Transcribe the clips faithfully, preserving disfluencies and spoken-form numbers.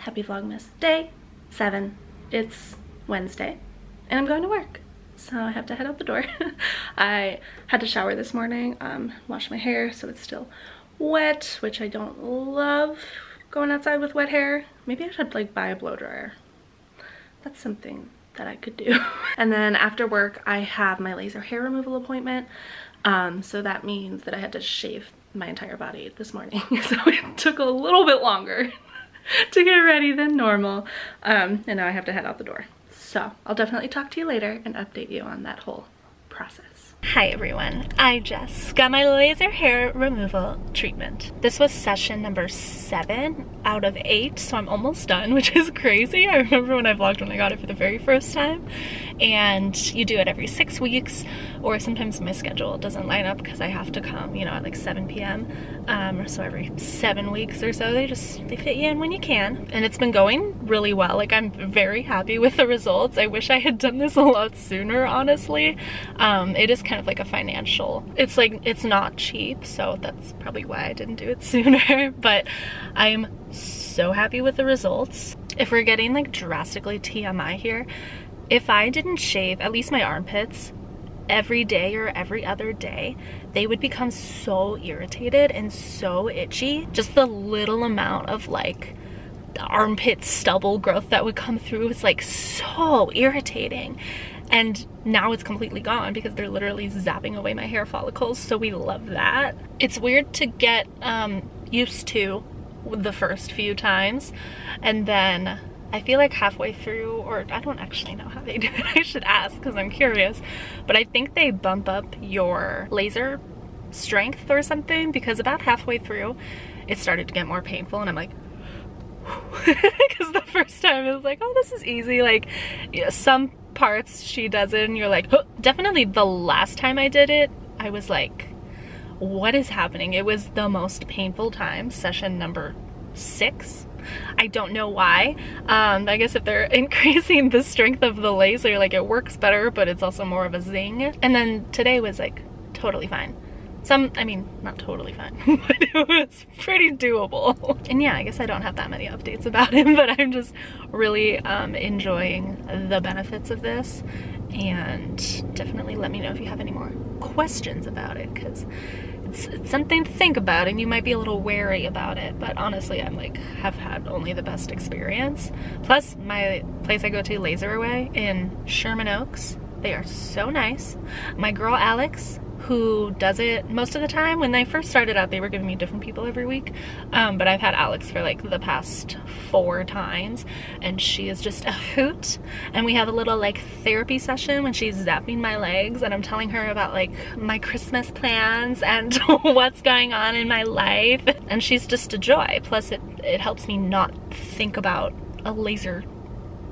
happy Vlogmas day seven. It's Wednesday and I'm going to work, so I have to head out the door. I had to shower this morning, um, wash my hair, so it's still wet, which I don't love going outside with wet hair. Maybe I should like buy a blow dryer. That's something that I could do. And then after work, I have my laser hair removal appointment. Um, so that means that I had to shave my entire body this morning. So it took a little bit longer to get ready than normal. Um, and now I have to head out the door. So I'll definitely talk to you later and update you on that whole process. Hi everyone, I just got my laser hair removal treatment. This was session number seven out of eight, so I'm almost done, which is crazy. I remember when I vlogged when I got it for the very first time, and you do it every six weeks, or sometimes my schedule doesn't line up because I have to come, you know, at like seven p m Um, so every seven weeks or so, they just, they fit you in when you can. And it's been going really well. Like, I'm very happy with the results. I wish I had done this a lot sooner, honestly. Um, it is kind of like a financial, it's like, it's not cheap, so that's probably why I didn't do it sooner, but I'm so happy with the results. If we're getting like drastically T M I here, if I didn't shave at least my armpits every day or every other day, they would become so irritated and so itchy. Just the little amount of like the armpit stubble growth that would come through was like so irritating. And now it's completely gone because they're literally zapping away my hair follicles, so we love that. It's weird to get um, used to the first few times, and then I feel like halfway through, or I don't actually know how they do it, I should ask because I'm curious, but I think they bump up your laser strength or something, because about halfway through it started to get more painful, and I'm like, because the first time it was like, oh, this is easy, like, yeah, some parts she does it and you're like, oh. Definitely the last time I did it, I was like, what is happening? It was the most painful time, session number six. I don't know why. um I guess if they're increasing the strength of the laser, like, it works better, but it's also more of a zing. And then today was like totally fine. Some, I mean, not totally fine, but it was pretty doable. And yeah, I guess I don't have that many updates about him, but I'm just really um, enjoying the benefits of this. And definitely let me know if you have any more questions about it, because it's, it's something to think about and you might be a little wary about it. But honestly, I'm like, have had only the best experience. Plus, my place I go to, Laser Away in Sherman Oaks, they are so nice. My girl Alex, who does it most of the time. When they first started out, they were giving me different people every week, um, but I've had Alex for like the past four times, and she is just a hoot. And we have a little like therapy session when she's zapping my legs, and I'm telling her about like my Christmas plans and what's going on in my life, and she's just a joy. Plus it, it helps me not think about a laser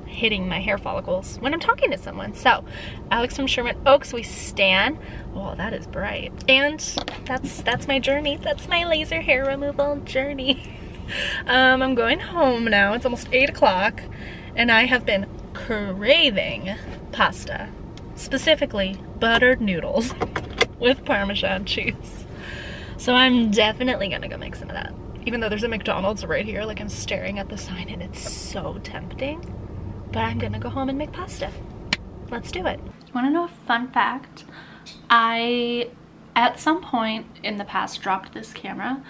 hitting my hair follicles when I'm talking to someone. So Alex from Sherman Oaks, we stan. Oh, that is bright. And that's that's my journey. That's my laser hair removal journey. um I'm going home now. It's almost eight o'clock, and I have been craving pasta, specifically buttered noodles with Parmesan cheese, so I'm definitely gonna go make some of that. Even though there's a McDonald's right here, like, I'm staring at the sign and it's so tempting. But I'm gonna go home and make pasta. Let's do it. You wanna know a fun fact? I, at some point in the past, dropped this camera,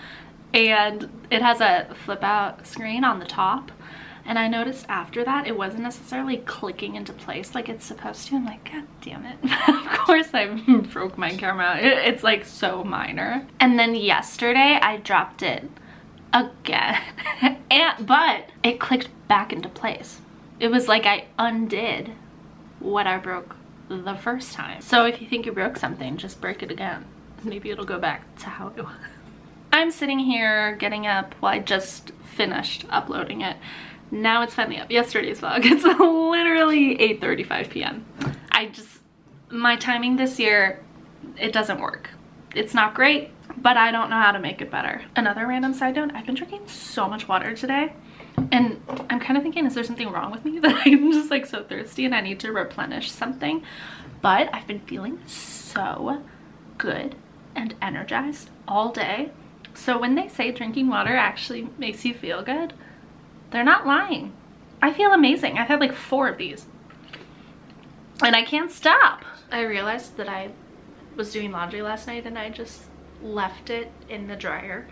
and it has a flip out screen on the top. And I noticed after that it wasn't necessarily clicking into place like it's supposed to. I'm like, God damn it. Of course I broke my camera. It, it's like so minor. And then yesterday I dropped it again, and, but it clicked back into place. It was like I undid what I broke the first time. So if you think you broke something, just break it again. Maybe it'll go back to how it was. I'm sitting here getting up. Well, I just finished uploading it. Now it's finally up. Yesterday's vlog. It's literally eight thirty-five p m I just, my timing this year, it doesn't work. It's not great, but I don't know how to make it better. Another random side note, I've been drinking so much water today. And I'm kind of thinking, is there something wrong with me that I'm just like so thirsty and I need to replenish something? But I've been feeling so good and energized all day. So when they say drinking water actually makes you feel good, They're not lying. I feel amazing. I've had like four of these. And I can't stop. I realized that I was doing laundry last night and I just left it in the dryer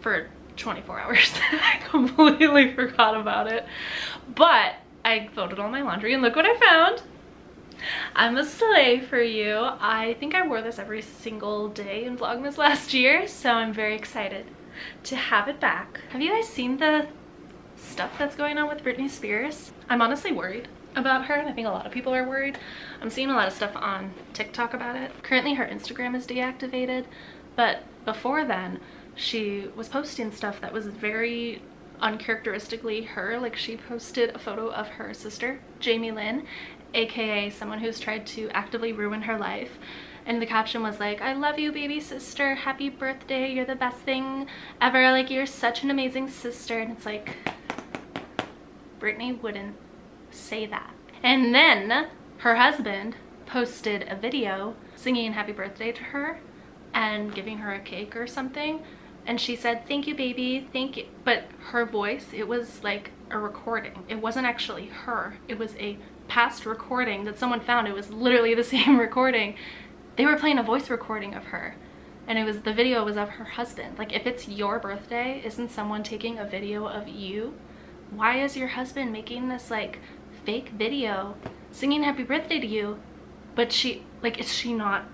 for twenty-four hours. I completely forgot about it. But I folded all my laundry and look what I found. I'm a slay for you. I think I wore this every single day in Vlogmas last year, so I'm very excited to have it back. Have you guys seen the stuff that's going on with Britney Spears? I'm honestly worried about her, and I think a lot of people are worried. I'm seeing a lot of stuff on TikTok about it. Currently her Instagram is deactivated, but before then she was posting stuff that was very uncharacteristically her. Like, she posted a photo of her sister, Jamie Lynn, aka someone who's tried to actively ruin her life, and the caption was like, "I love you, baby sister, happy birthday, you're the best thing ever, like you're such an amazing sister." And it's like, Britney wouldn't say that. And then her husband posted a video singing happy birthday to her and giving her a cake or something, and she said, "Thank you, baby, thank you," but her voice, it was like a recording. It wasn't actually her, it was a past recording that someone found. It was literally the same recording. They were playing a voice recording of her, and it was, the video was of her husband. Like, if it's your birthday, isn't someone taking a video of you? Why is your husband making this like fake video singing happy birthday to you? But she, like, is she not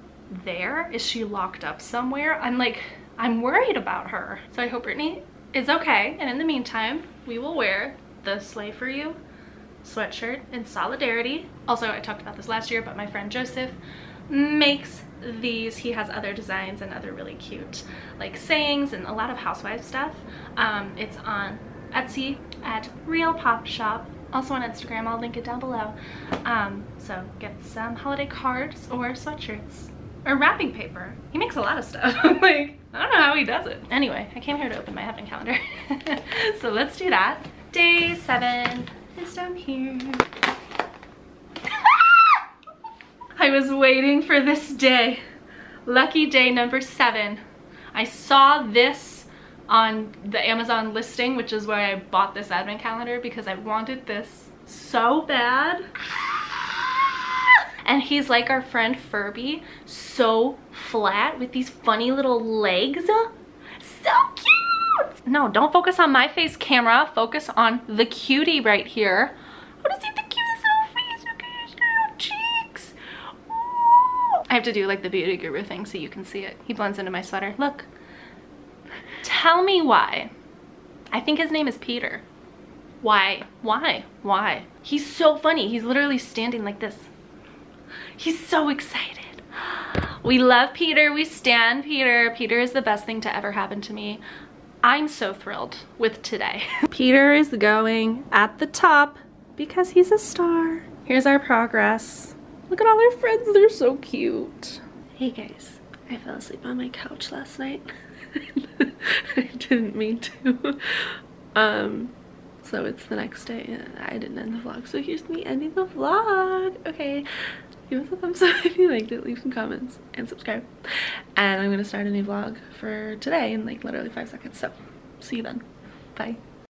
there? Is she locked up somewhere? I'm like, I'm worried about her. So I hope Britney is okay, and in the meantime we will wear the Slay For You sweatshirt in solidarity. Also, I talked about this last year, but my friend Joseph makes these. He has other designs and other really cute like sayings and a lot of housewife stuff. Um, it's on Etsy at Real Pop Shop, also on Instagram. I'll link it down below. Um, so get some holiday cards or sweatshirts or wrapping paper. He makes a lot of stuff. Like, I don't know how he does it. Anyway, I came here to open my advent calendar. So let's do that. Day seven. It's down here. I was waiting for this day. Lucky day number seven. I saw this on the Amazon listing, which is why I bought this advent calendar, because I wanted this so bad. And he's like our friend Furby, so flat with these funny little legs. So cute! No, don't focus on my face, camera. Focus on the cutie right here. I want to see the cutest little face. Look at his little cheeks. Ooh. I have to do like the beauty guru thing so you can see it. He blends into my sweater. Look. Tell me why. I think his name is Peter. Why? Why? Why? He's so funny. He's literally standing like this. He's so excited. We love Peter. We stan Peter. Peter is the best thing to ever happen to me. I'm so thrilled with today. Peter is going at the top because he's a star. Here's our progress. Look at all our friends, they're so cute. Hey guys, I fell asleep on my couch last night. I didn't mean to. Um, so it's the next day and I didn't end the vlog, so here's me ending the vlog. Okay, give us a thumbs up if you liked it, leave some comments, and subscribe. And I'm gonna start a new vlog for today in like literally five seconds, so see you then. Bye.